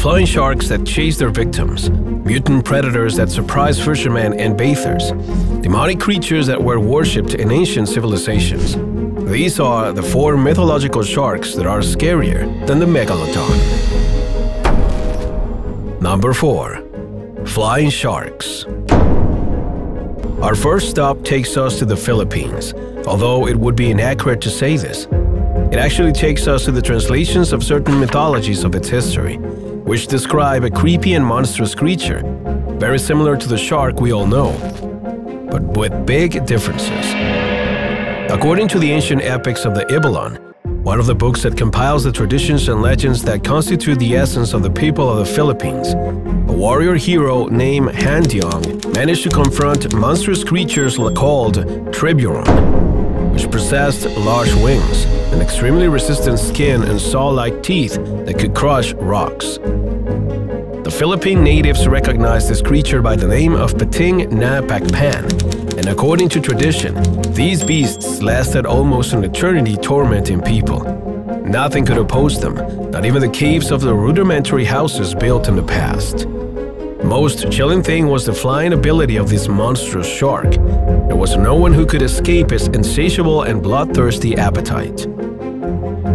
flying sharks that chase their victims, mutant predators that surprise fishermen and bathers, demonic creatures that were worshipped in ancient civilizations. These are the four mythological sharks that are scarier than the Megalodon. Number 4. Flying sharks. Our first stop takes us to the Philippines, although it would be inaccurate to say this. It actually takes us to the translations of certain mythologies of its history, which describe a creepy and monstrous creature, very similar to the shark we all know, but with big differences. According to the ancient epics of the Ibalon, one of the books that compiles the traditions and legends that constitute the essence of the people of the Philippines, a warrior hero named Handyong managed to confront monstrous creatures called Triburon, which possessed large wings, an extremely resistant skin and saw-like teeth that could crush rocks. The Philippine natives recognized this creature by the name of Pating Napakpan, and according to tradition, these beasts lasted almost an eternity tormenting people. Nothing could oppose them, not even the caves of the rudimentary houses built in the past. Most chilling thing was the flying ability of this monstrous shark. There was no one who could escape its insatiable and bloodthirsty appetite.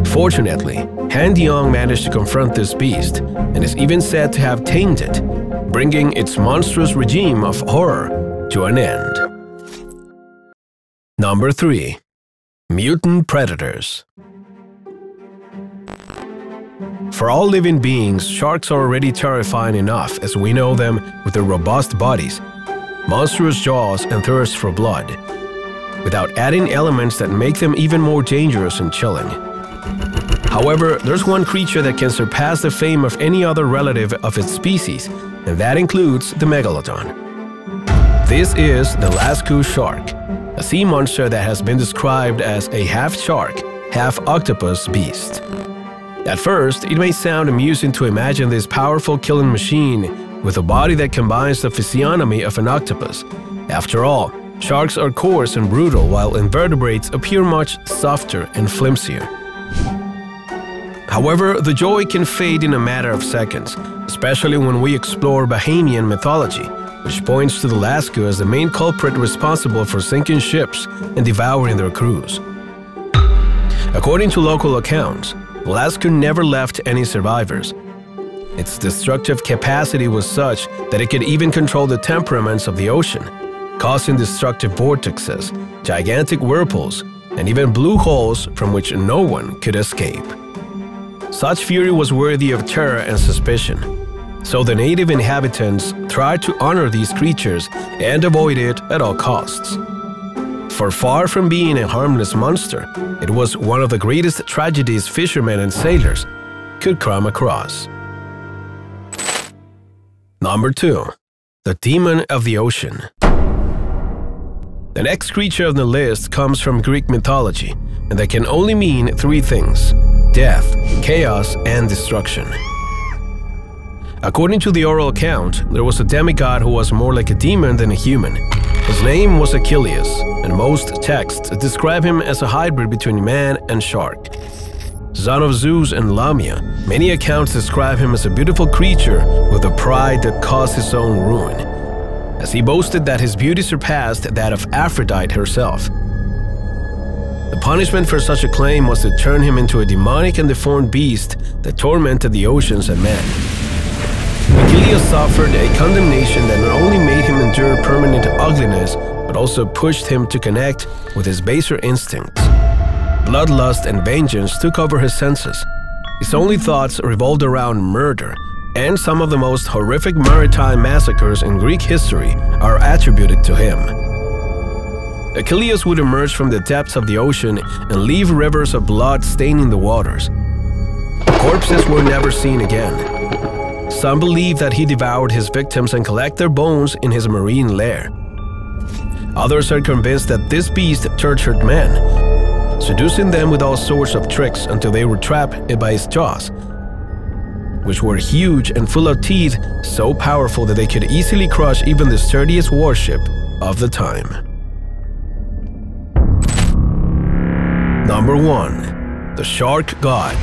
Fortunately, Handyong managed to confront this beast, and is even said to have tamed it, bringing its monstrous regime of horror to an end. Number 3. Mutant predators. For all living beings, sharks are already terrifying enough as we know them with their robust bodies, monstrous jaws, and thirst for blood, without adding elements that make them even more dangerous and chilling. However, there's one creature that can surpass the fame of any other relative of its species, and that includes the Megalodon. This is the Lasku shark, a sea monster that has been described as a half-shark, half-octopus beast. At first, it may sound amusing to imagine this powerful killing machine with a body that combines the physiognomy of an octopus. After all, sharks are coarse and brutal, while invertebrates appear much softer and flimsier. However, the joy can fade in a matter of seconds, especially when we explore Bahamian mythology, which points to the Lasku as the main culprit responsible for sinking ships and devouring their crews. According to local accounts, the Lasku never left any survivors. Its destructive capacity was such that it could even control the temperaments of the ocean, causing destructive vortexes, gigantic whirlpools, and even blue holes from which no one could escape. Such fury was worthy of terror and suspicion. So the native inhabitants tried to honor these creatures and avoid it at all costs. For far from being a harmless monster, it was one of the greatest tragedies fishermen and sailors could come across. Number 2. The Demon of the Ocean. The next creature on the list comes from Greek mythology, and that can only mean three things: death, chaos, and destruction. According to the oral account, there was a demigod who was more like a demon than a human. His name was Achilles, and most texts describe him as a hybrid between man and shark. Son of Zeus and Lamia, many accounts describe him as a beautiful creature with a pride that caused his own ruin, as he boasted that his beauty surpassed that of Aphrodite herself. The punishment for such a claim was to turn him into a demonic and deformed beast that tormented the oceans and man. Achilles suffered a condemnation that not only made him endure permanent ugliness, but also pushed him to connect with his baser instincts. Bloodlust and vengeance took over his senses. His only thoughts revolved around murder, and some of the most horrific maritime massacres in Greek history are attributed to him. Achilles would emerge from the depths of the ocean and leave rivers of blood staining the waters. Corpses were never seen again. Some believe that he devoured his victims and collected their bones in his marine lair. Others are convinced that this beast tortured men, seducing them with all sorts of tricks until they were trapped by his jaws, which were huge and full of teeth so powerful that they could easily crush even the sturdiest warship of the time. Number 1. The Shark God.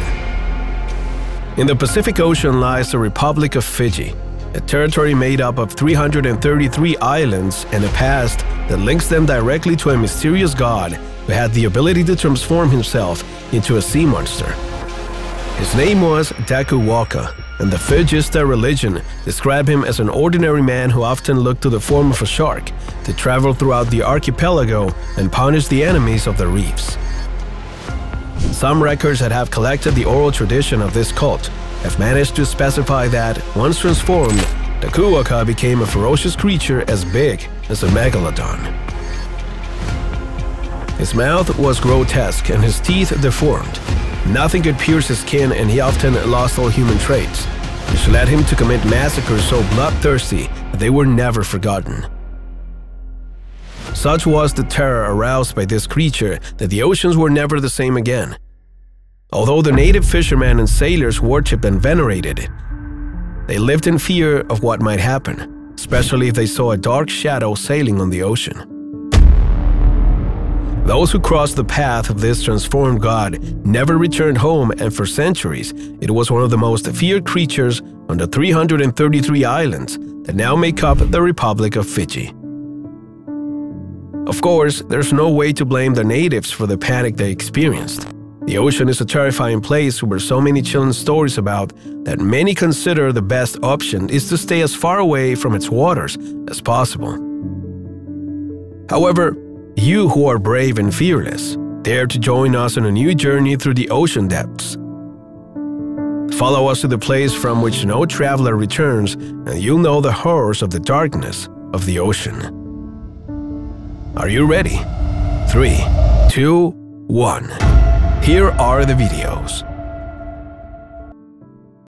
In the Pacific Ocean lies the Republic of Fiji, a territory made up of 333 islands and a past that links them directly to a mysterious god who had the ability to transform himself into a sea monster. His name was Dakuwaqa, and the Fijista religion described him as an ordinary man who often looked to the form of a shark to travel throughout the archipelago and punish the enemies of the reefs. Some records that have collected the oral tradition of this cult have managed to specify that, once transformed, Dakuwaqa became a ferocious creature as big as a megalodon. His mouth was grotesque and his teeth deformed. Nothing could pierce his skin, and he often lost all human traits, which led him to commit massacres so bloodthirsty that they were never forgotten. Such was the terror aroused by this creature that the oceans were never the same again, although the native fishermen and sailors worshipped and venerated it. They lived in fear of what might happen, especially if they saw a dark shadow sailing on the ocean. Those who crossed the path of this transformed god never returned home, and for centuries it was one of the most feared creatures on the 333 islands that now make up the Republic of Fiji. Of course, there's no way to blame the natives for the panic they experienced. The ocean is a terrifying place where so many chilling stories about that many consider the best option is to stay as far away from its waters as possible. However, you who are brave and fearless, dare to join us on a new journey through the ocean depths. Follow us to the place from which no traveler returns, and you'll know the horrors of the darkness of the ocean. Are you ready? 3, 2, 1. Here are the videos.